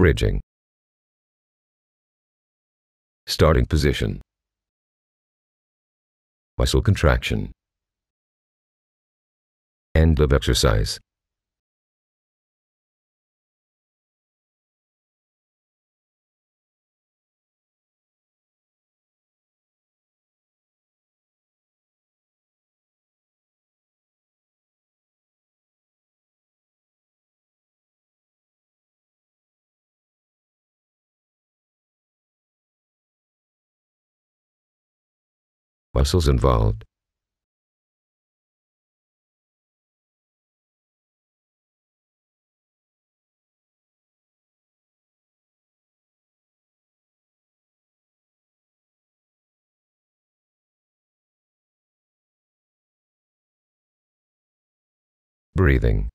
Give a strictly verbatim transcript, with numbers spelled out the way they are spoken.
Bridging. Starting position. Muscle contraction. End of exercise. Muscles involved. Breathing.